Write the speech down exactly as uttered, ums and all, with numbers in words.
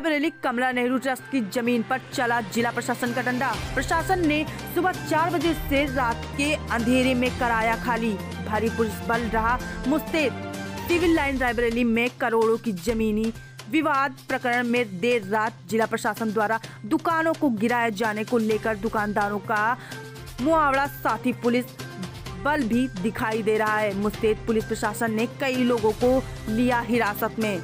रायबरेली कमला Nehru trust की जमीन पर चला जिला प्रशासन का डंडा। प्रशासन ने सुबह चार बजे से रात के अंधेरे में कराया खाली। भारी पुलिस बल रहा मुस्तैद। सिविल लाइन रायबरेली में करोड़ों की जमीनी विवाद प्रकरण में देर रात जिला प्रशासन द्वारा दुकानों को गिराए जाने को लेकर दुकानदारों का मुआवड़ा, साथ ही पुलिस बल भी दिखाई दे रहा है। मुस्तैद पुलिस प्रशासन ने कई लोगों को लिया हिरासत में।